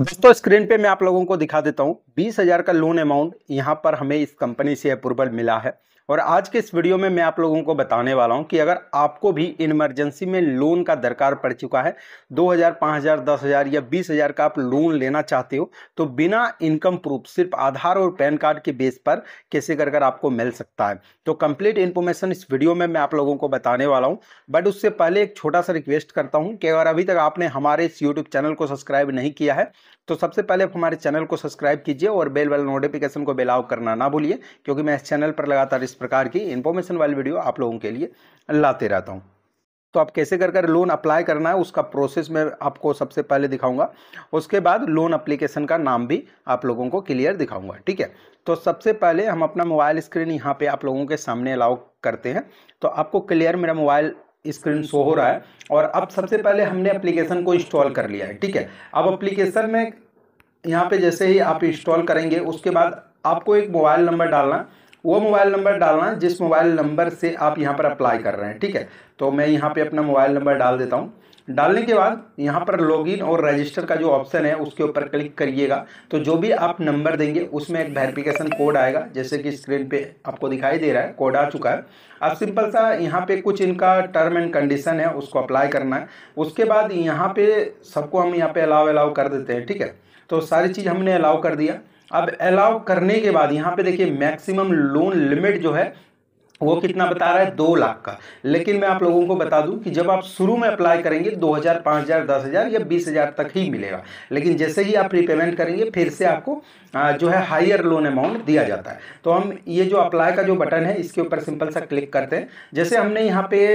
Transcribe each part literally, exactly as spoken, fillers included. दोस्तों स्क्रीन पे मैं आप लोगों को दिखा देता हूँ बीस हज़ार का लोन अमाउंट यहाँ पर हमें इस कंपनी से अप्रूवल मिला है। और आज के इस वीडियो में मैं आप लोगों को बताने वाला हूँ कि अगर आपको भी इमरजेंसी में लोन का दरकार पड़ चुका है, दो हज़ार, पाँच हज़ार, दस हज़ार या बीस हज़ार का आप लोन लेना चाहते हो तो बिना इनकम प्रूफ सिर्फ आधार और पैन कार्ड के बेस पर कैसे कर कर आपको मिल सकता है, तो कंप्लीट इन्फॉर्मेशन इस वीडियो में मैं आप लोगों को बताने वाला हूँ। बट उससे पहले एक छोटा सा रिक्वेस्ट करता हूँ कि अगर अभी तक आपने हमारे इस यूट्यूब चैनल को सब्सक्राइब नहीं किया है तो सबसे पहले आप हमारे चैनल को सब्सक्राइब कीजिए और बेल वाला नोटिफिकेशन को बेल आउट करना ना भूलिए, क्योंकि मैं इस चैनल पर लगातार इस प्रकार की इन्फॉर्मेशन वाली वीडियो आप लोगों के लिए लाते रहता हूँ। तो आप कैसे कर कर लोन अप्लाई करना है उसका प्रोसेस मैं आपको सबसे पहले दिखाऊंगा, उसके बाद लोन एप्लीकेशन का नाम भी आप लोगों को क्लियर दिखाऊंगा, ठीक है। तो सबसे पहले हम अपना मोबाइल स्क्रीन यहाँ पे आप लोगों के सामने अलाउ करते हैं, तो आपको क्लियर मेरा मोबाइल स्क्रीन शो हो रहा है। और अब सबसे पहले हमने एप्लीकेशन को इंस्टॉल कर लिया है, ठीक है। अब एप्लीकेशन में यहाँ पे जैसे ही आप इंस्टॉल करेंगे उसके बाद आपको एक मोबाइल नंबर डालना, वो मोबाइल नंबर डालना जिस मोबाइल नंबर से आप यहाँ पर अप्लाई कर रहे हैं, ठीक है। तो मैं यहाँ पे अपना मोबाइल नंबर डाल देता हूँ। डालने के बाद यहाँ पर लॉगिन और रजिस्टर का जो ऑप्शन है उसके ऊपर क्लिक करिएगा, तो जो भी आप नंबर देंगे उसमें एक वेरिफिकेशन कोड आएगा, जैसे कि स्क्रीन पे आपको दिखाई दे रहा है कोड आ चुका है। अब सिंपल सा यहाँ पे कुछ इनका टर्म एंड कंडीशन है उसको अप्लाई करना है, उसके बाद यहाँ पे सबको हम यहाँ पे अलाउ अलाउ कर देते हैं, ठीक है। तो सारी चीज़ हमने अलाउ कर दिया। अब अलाउ करने के बाद यहाँ पे देखिए मैक्सिमम लोन लिमिट जो है वो कितना बता रहा है, दो लाख का। लेकिन मैं आप लोगों को बता दूं कि जब आप शुरू में अप्लाई करेंगे दो हज़ार, पाँच हज़ार, दस हज़ार या बीस हज़ार तक ही मिलेगा, लेकिन जैसे ही आप रीपेमेंट करेंगे फिर से आपको जो है हायर लोन अमाउंट दिया जाता है। तो हम ये जो अप्लाई का जो बटन है इसके ऊपर सिंपल सा क्लिक करते हैं। जैसे हमने यहाँ पे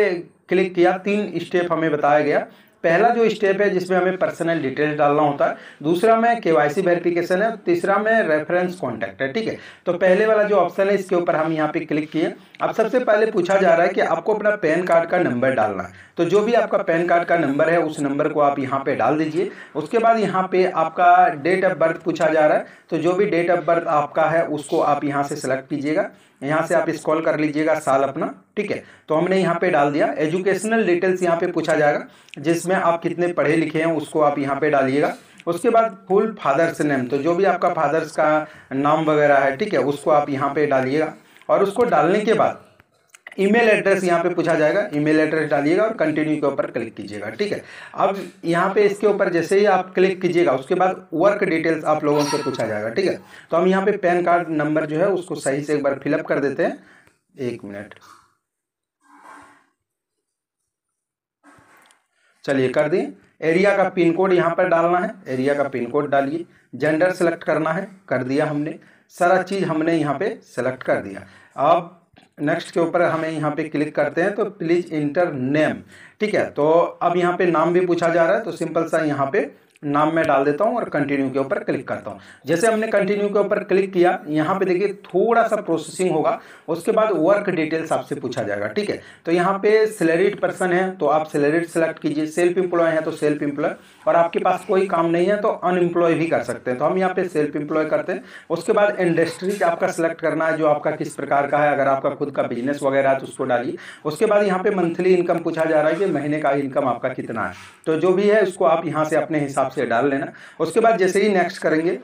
क्लिक किया, तीन स्टेप हमें बताया गया। पहला जो स्टेप है जिसमें हमें पर्सनल डिटेल डालना होता है, दूसरा में केवाईसी वेरिफिकेशन है, तीसरा में रेफरेंस कॉन्टैक्ट है, ठीक है। तो पहले वाला जो ऑप्शन है इसके ऊपर हम यहाँ पे क्लिक किए। अब सबसे पहले पूछा जा रहा है कि आपको अपना पैन कार्ड का नंबर डालना है, तो जो भी आपका पैन कार्ड का नंबर है उस नंबर को आप यहाँ पे डाल दीजिए। उसके बाद यहाँ पे आपका डेट ऑफ बर्थ पूछा जा रहा है, तो जो भी डेट ऑफ बर्थ आपका है उसको आप यहाँ से सिलेक्ट कीजिएगा, यहाँ से आप स्क्रॉल कर लीजिएगा साल अपना, ठीक है। तो हमने यहाँ पे डाल दिया। एजुकेशनल डिटेल्स यहाँ पे पूछा जाएगा, जिसमें आप कितने पढ़े लिखे हैं उसको आप यहाँ पे डालिएगा। उसके बाद फुल फादर्स नेम, तो जो भी आपका फादर्स का नाम वगैरह है, ठीक है, उसको आप यहाँ पे डालिएगा। और उसको डालने के बाद ईमेल एड्रेस यहाँ पे पूछा जाएगा, ईमेल एड्रेस डालिएगा और कंटिन्यू के ऊपर क्लिक कीजिएगा, ठीक है। अब यहाँ पे इसके ऊपर जैसे ही आप क्लिक कीजिएगा उसके बाद वर्क डिटेल्स आप लोगों से पूछा जाएगा, ठीक है। तो हम यहाँ पे पैन कार्ड नंबर जो है उसको सही से एक बार फिलअप कर देते हैं, एक मिनट, चलिए कर दें। एरिया का पिन कोड यहाँ पर डालना है, एरिया का पिन कोड डालिए। जेंडर सेलेक्ट करना है, कर दिया हमने, सारा चीज़ हमने यहाँ पे सेलेक्ट कर दिया। अब नेक्स्ट के ऊपर हमें यहाँ पे क्लिक करते हैं, तो प्लीज़ इंटर नेम, ठीक है। तो अब यहाँ पे नाम भी पूछा जा रहा है, तो सिंपल सा यहाँ पे नाम मैं डाल देता हूँ और कंटिन्यू के ऊपर क्लिक करता हूँ। जैसे हमने कंटिन्यू के ऊपर क्लिक किया, यहाँ पे देखिए थोड़ा सा प्रोसेसिंग होगा, उसके बाद वर्क डिटेल्स आपसे पूछा जाएगा, ठीक है। तो यहाँ पे सैलरीड पर्सन है तो आप सैलरीड सेलेक्ट कीजिए, सेल्फ एम्प्लॉय है तो सेल्फ एम्प्लॉय, और आपके पास कोई काम नहीं है तो अनएम्प्लॉय भी कर सकते हैं, तो हम यहाँ पे सेल्फ एम्प्लॉय करते हैं। उसके बाद इंडस्ट्री आपका सेलेक्ट करना है, जो आपका किस प्रकार का है, अगर आपका खुद का बिजनेस वगैरह है तो उसको डालिए। उसके बाद यहाँ पे मंथली इनकम पूछा जा रहा है कि महीने का इनकम आपका कितना है, तो जो भी है उसको आप यहाँ से अपने हिसाब से डाल लेना। उसके बाद जैसे ही नेक्स्ट करेंगे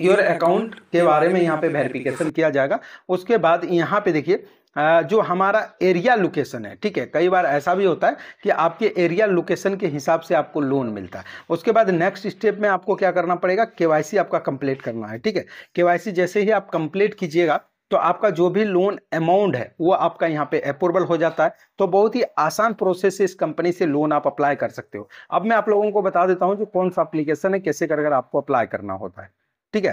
योर अकाउंट के बारे में यहाँ पे वेरिफिकेशन किया जाएगा। उसके बाद यहाँ पे देखिए जो हमारा एरिया लोकेशन है, ठीक है, कई बार ऐसा भी होता है कि आपके एरिया लोकेशन के हिसाब से आपको लोन मिलता है। उसके बाद नेक्स्ट स्टेप में आपको क्या करना पड़ेगा, केवाईसी आपका कंप्लीट करना है, ठीक है। केवाईसी जैसे ही आप कंप्लीट कीजिएगा तो आपका जो भी लोन अमाउंट है वो आपका यहाँ पे अप्रूवल हो जाता है। तो बहुत ही आसान प्रोसेस से इस कंपनी से लोन आप अप्लाई कर सकते हो। अब मैं आप लोगों को बता देता हूँ जो कौन सा एप्लीकेशन है, कैसे कर आपको अप्लाई करना होता है, ठीक है।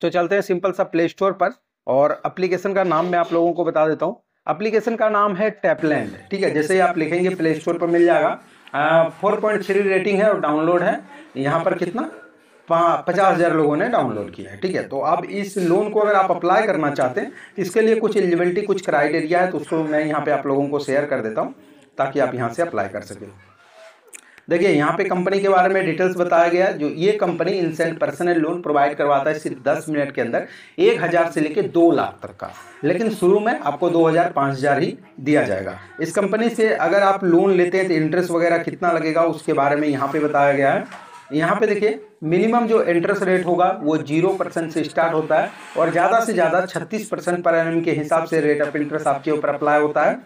तो चलते हैं सिंपल सा प्ले स्टोर पर और एप्लीकेशन का नाम मैं आप लोगों को बता देता हूँ। एप्लीकेशन का नाम है टैपलैंड, ठीक है। जैसे ही आप लिखेंगे प्ले स्टोर पर मिल जाएगा। फोर पॉइंट थ्री रेटिंग है और डाउनलोड है यहाँ पर कितना, पचास हज़ार लोगों ने डाउनलोड किया है, ठीक है। तो अब इस लोन को अगर आप अप्लाई करना चाहते हैं इसके लिए कुछ एलिजिबिलिटी, कुछ क्राइटेरिया है, तो उसको मैं यहाँ पे आप लोगों को शेयर कर देता हूँ ताकि आप यहाँ से अप्लाई कर सकें। देखिए यहाँ पे कंपनी के बारे में डिटेल्स बताया गया है, जो ये company instant personal loan provide करवाता है सिर्फ दस मिनट के अंदर, एक हज़ार से लेकर दो लाख तक का, लेकिन शुरू में आपको दो हज़ार पाँच हज़ार ही दिया जाएगा। इस कंपनी से अगर आप लोन लेते हैं तो इंटरेस्ट वगैरह कितना लगेगा उसके बारे में यहाँ पर बताया गया है। यहाँ पे देखिए मिनिमम जो इंटरेस्ट रेट होगा वो जीरो परसेंट से स्टार्ट होता है और ज़्यादा से ज़्यादा छत्तीस परसेंट पर एनम के हिसाब से रेट ऑफ इंटरेस्ट आपके ऊपर अप्लाई होता है।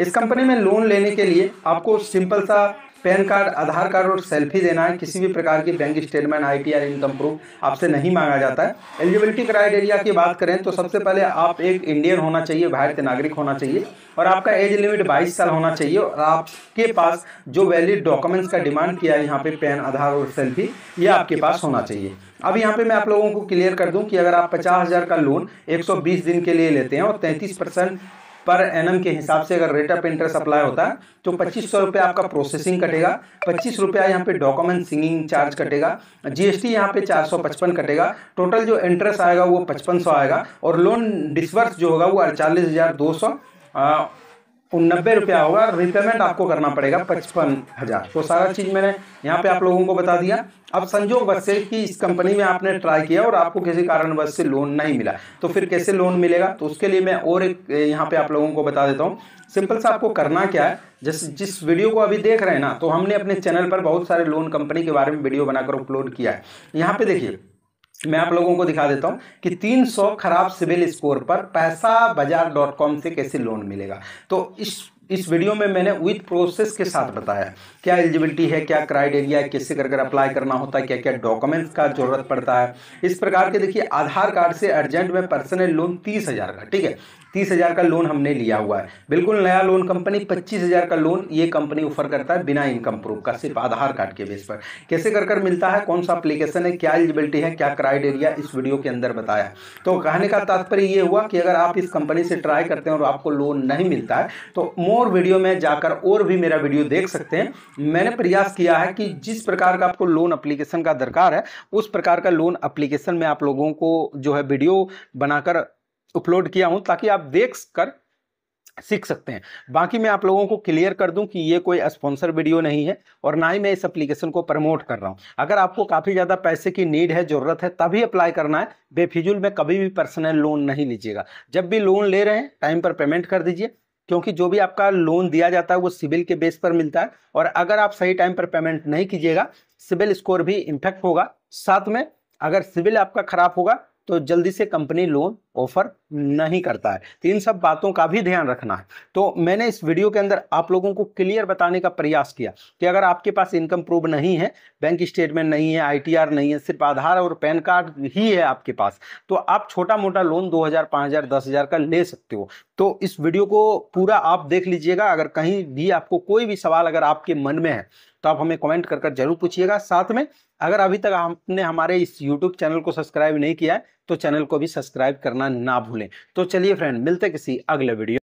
इस कंपनी में लोन लेने के लिए आपको सिंपल सा पैन कार्ड, आधार कार्ड और सेल्फी देना है। किसी भी प्रकार की bank statement, I T R, income proof आपसे नहीं मांगा जाता है। एलिजिबिलिटी क्राइटेरिया की बात करें तो सबसे पहले आप एक इंडियन होना चाहिए, भारतीय नागरिक होना चाहिए और आपका एज लिमिट बाईस साल होना चाहिए और आपके पास जो वैलिड डॉक्यूमेंट्स का डिमांड किया है यहाँ पे पैन, आधार और सेल्फी, ये आपके पास होना चाहिए। अब यहाँ पे मैं आप लोगों को क्लियर कर दूँ कि अगर आप पचास हज़ार का लोन एक सौ बीस दिन के लिए लेते हैं और तैंतीस परसेंट पर एनम के हिसाब से अगर रेट ऑफ इंटरेस्ट अप्लाई होता है तो पच्चीस सौ रुपये आपका प्रोसेसिंग कटेगा, पच्चीस रुपया यहाँ पे डॉक्यूमेंट सिंगिंग चार्ज कटेगा, जीएसटी यहाँ पे चार सौ पचपन कटेगा, टोटल जो इंटरेस्ट आएगा वो पचपन सौ आएगा और लोन डिसबर्स जो होगा वो अड़तालीस हज़ार दो सौ नब्बे रुपया होगा। रिपेमेंट आपको करना पड़ेगा पचपन हज़ार। तो सारा चीज़ मैंने यहाँ पे आप लोगों को बता दिया। अब संजोगवश से कि इस कंपनी में आपने ट्राई किया और आपको किसी कारणवश से लोन नहीं मिला तो फिर कैसे लोन मिलेगा, तो उसके लिए मैं और एक यहाँ पे आप लोगों को बता देता हूँ। सिंपल सा आपको करना क्या है, जैसे जिस वीडियो को अभी देख रहे हैं ना, तो हमने अपने चैनल पर बहुत सारे लोन कंपनी के बारे में वीडियो बनाकर अपलोड किया है। यहाँ पर देखिए मैं आप लोगों को दिखा देता हूं कि तीन सौ खराब सिविल स्कोर पर पैसा बाजार डॉट कॉम से कैसे लोन मिलेगा। तो इस इस वीडियो में मैंने विथ प्रोसेस के साथ बताया क्या एलिजिबिलिटी है, क्या क्राइटेरिया है, कैसे कर कर अप्लाई करना होता है, क्या क्या डॉक्यूमेंट्स का जरूरत पड़ता है। इस प्रकार के देखिए आधार कार्ड से अर्जेंट में पर्सनल लोन तीस हज़ार का, ठीक है, तीस हज़ार का लोन हमने लिया हुआ है, बिल्कुल नया लोन कंपनी, पच्चीस हज़ार का लोन ये कंपनी ऑफर करता है बिना इनकम प्रूफ का, सिर्फ आधार कार्ड के बेस पर। कैसे कर कर मिलता है, कौन सा एप्लीकेशन है, क्या एलिजिबिलिटी है, क्या क्राइटेरिया, इस वीडियो के अंदर बताया। तो कहने का तात्पर्य ये हुआ कि अगर आप इस कंपनी से ट्राई करते हैं और आपको लोन नहीं मिलता है तो और वीडियो में जाकर और भी मेरा वीडियो देख सकते हैं। मैंने प्रयास किया है कि जिस प्रकार का आपको लोन एप्लीकेशन का दरकार है उस प्रकार का लोन एप्लीकेशन में आप लोगों को जो है वीडियो बनाकर अपलोड किया हूं ताकि आप देख कर सीख सकते हैं। बाकी मैं आप लोगों को क्लियर कर दूं कि ये कोई स्पॉन्सर वीडियो नहीं है और ना ही मैं इस एप्लीकेशन को प्रमोट कर रहा हूं। अगर आपको काफ़ी ज़्यादा पैसे की नीड है, ज़रूरत है, तभी अप्लाई करना है। बेफिजूल में कभी भी पर्सनल लोन नहीं लीजिएगा। जब भी लोन ले रहे हैं टाइम पर पेमेंट कर दीजिए, क्योंकि जो भी आपका लोन दिया जाता है वो सिबिल के बेस पर मिलता है और अगर आप सही टाइम पर पेमेंट नहीं कीजिएगा सिबिल स्कोर भी इम्पैक्ट होगा। साथ में अगर सिबिल आपका खराब होगा तो जल्दी से कंपनी लोन ऑफर नहीं करता है। तो इन सब बातों का भी ध्यान रखना है। तो मैंने इस वीडियो के अंदर आप लोगों को क्लियर बताने का प्रयास किया कि अगर आपके पास इनकम प्रूफ नहीं है, बैंक स्टेटमेंट नहीं है, आईटीआर नहीं है, सिर्फ आधार और पैन कार्ड ही है आपके पास, तो आप छोटा मोटा लोन दो हज़ार, पाँच हज़ार, दस हज़ार का ले सकते हो। तो इस वीडियो को पूरा आप देख लीजिएगा। अगर कहीं भी आपको कोई भी सवाल अगर आपके मन में है तो आप हमें कमेंट कर कर जरूर पूछिएगा। साथ में अगर अभी तक आपने हमारे इस यूट्यूब चैनल को सब्सक्राइब नहीं किया है तो चैनल को भी सब्सक्राइब करना ना भूलें। तो चलिए फ्रेंड, मिलते किसी अगले वीडियो।